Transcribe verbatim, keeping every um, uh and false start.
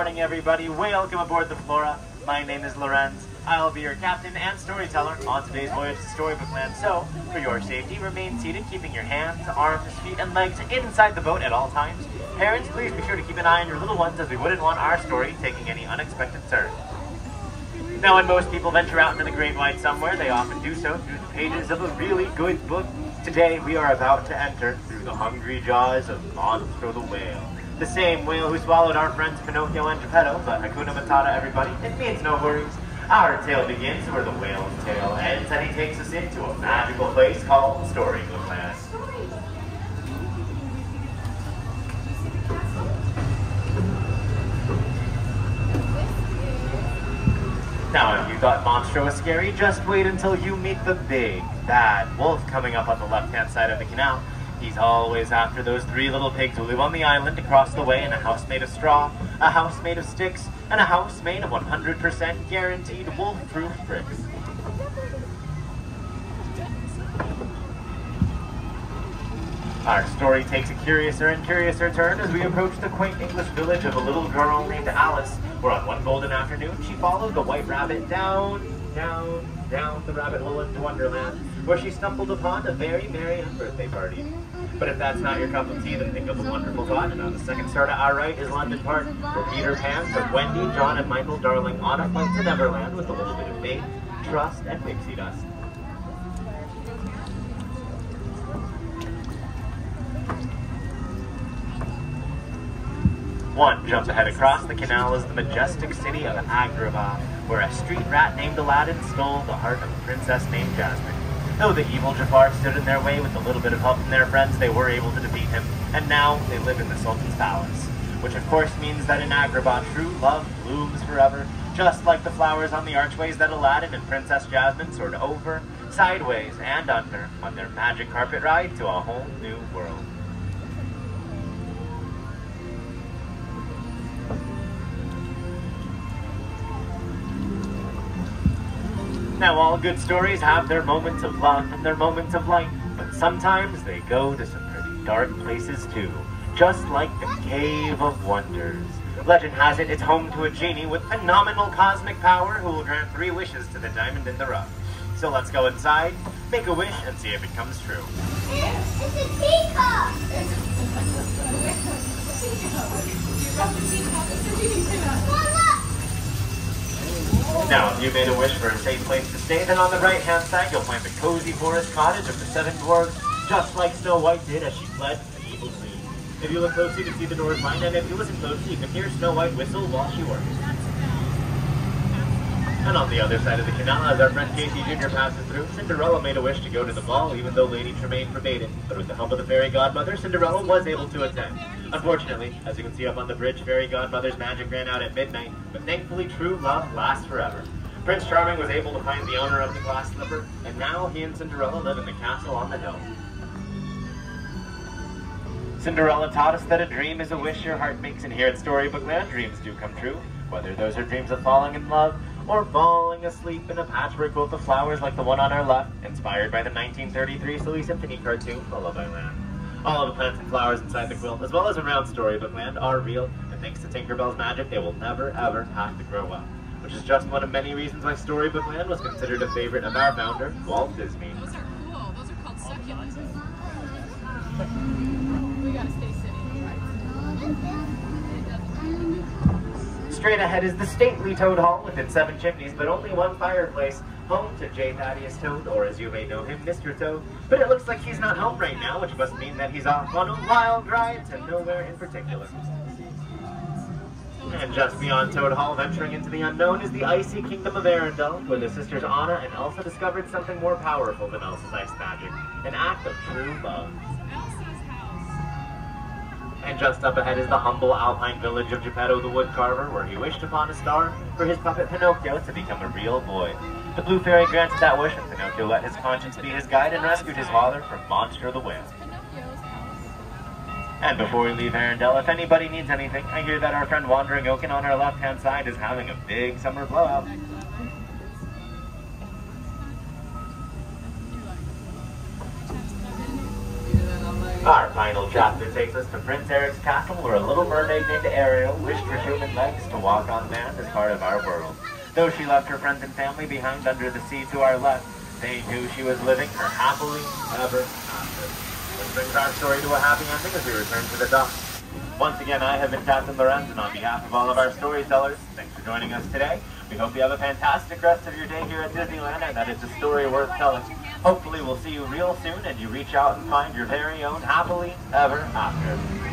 morning, everybody. Welcome aboard the Flora. My name is Lorenz. I'll be your captain and storyteller on today's voyage to Storybook Land. So, for your safety, remain seated, keeping your hands, arms, feet, and legs inside the boat at all times. Parents, please be sure to keep an eye on your little ones, as we wouldn't want our story taking any unexpected turn. Now, when most people venture out into the great wide somewhere, they often do so through the pages of a really good book. Today, we are about to enter through the hungry jaws of Monstro the Whale. The same whale who swallowed our friends Pinocchio and Geppetto, but Hakuna Matata, everybody, it means no worries. Our tale begins where the whale's tail ends, and he takes us into a magical place called Storybook Land. Now, if you thought Monstro was scary, just wait until you meet the Big Bad Wolf coming up on the left-hand side of the canal. He's always after those three little pigs who live on the island across the way in a house made of straw, a house made of sticks, and a house made of one hundred percent guaranteed wolf-proof bricks. Our story takes a curiouser and curiouser turn as we approach the quaint English village of a little girl named Alice, where on one golden afternoon she followed the White Rabbit down, down, down the rabbit hole into Wonderland, where she stumbled upon a very merry birthday party. But if that's not your cup of tea, then think of a wonderful thought. And on the second star to our right is London Park, where Peter Pan took Wendy, John, and Michael Darling on a flight to Neverland with a little bit of faith, trust, and pixie dust. One jump ahead across the canal is the majestic city of Agrabah, where a street rat named Aladdin stole the heart of a princess named Jasmine. Though the evil Jafar stood in their way with a little bit of help from their friends, they were able to defeat him, and now they live in the Sultan's palace. Which of course means that in Agrabah, true love blooms forever, just like the flowers on the archways that Aladdin and Princess Jasmine soared over, sideways, and under on their magic carpet ride to a whole new world. Now, all good stories have their moments of love and their moments of light, but sometimes they go to some pretty dark places too, just like the Cave of Wonders. Legend has it it's home to a genie with phenomenal cosmic power who will grant three wishes to the diamond in the rough. So let's go inside, make a wish, and see if it comes true. It's, it's a teacup! It's a teacup! It's a teacup! Now, if you made a wish for a safe place to stay, then on the right-hand side, you'll find the cozy forest cottage of the Seven Dwarfs, just like Snow White did as she fled from the evil queen. If you look closely, you can see the doors lined, and if you listen closely, you can hear Snow White whistle while she works. And on the other side of the canal, as our friend Casey Junior passes through, Cinderella made a wish to go to the ball, even though Lady Tremaine forbade it. But with the help of the Fairy Godmother, Cinderella was able to attend. Unfortunately, as you can see up on the bridge, Fairy Godmother's magic ran out at midnight, but thankfully true love lasts forever. Prince Charming was able to find the owner of the Glass Slipper, and now he and Cinderella live in the castle on the hill. Cinderella taught us that a dream is a wish your heart makes, and here at Storybook Land, dreams do come true, whether those are dreams of falling in love, or falling asleep in a patchwork quilt of flowers like the one on our left, inspired by the nineteen thirty-three silly symphony cartoon, Lullaby Land. All of the plants and flowers inside the quilt, as well as around Storybook Land, are real, and thanks to Tinkerbell's magic, they will never, ever have to grow up. Which is just one of many reasons why Storybook Land was considered a favorite of our founder, Walt Disney. Those are cool. Those are called succulents. We gotta stay sitting. Straight ahead is the stately Toad Hall with its seven chimneys, but only one fireplace. Home to J. Thaddeus Toad, or as you may know him, Mister Toad, but it looks like he's not home right now, which must mean that he's off on a wild ride to nowhere in particular. And just beyond Toad Hall, venturing into the unknown, is the icy kingdom of Arendelle, where the sisters Anna and Elsa discovered something more powerful than Elsa's ice magic, an act of true love. And just up ahead is the humble alpine village of Geppetto the Woodcarver, where he wished upon a star for his puppet Pinocchio to become a real boy. The Blue Fairy granted that wish, and Pinocchio let his conscience be his guide and rescued his father from Monstro the Whale. And before we leave Arendelle, if anybody needs anything, I hear that our friend Wandering Oaken on our left-hand side is having a big summer blowout. Our final shot that takes us to Prince Eric's castle, where a little mermaid named Ariel wished for human legs to walk on land as part of our world. Though she left her friends and family behind under the sea to our left, they knew she was living her happily ever after. This brings our story to a happy ending as we return to the dock. Once again, I have been Captain Lorenz, and on behalf of all of our storytellers, thanks for joining us today. We hope you have a fantastic rest of your day here at Disneyland, and that it's a story worth telling. Hopefully we'll see you real soon and you reach out and find your very own happily ever after.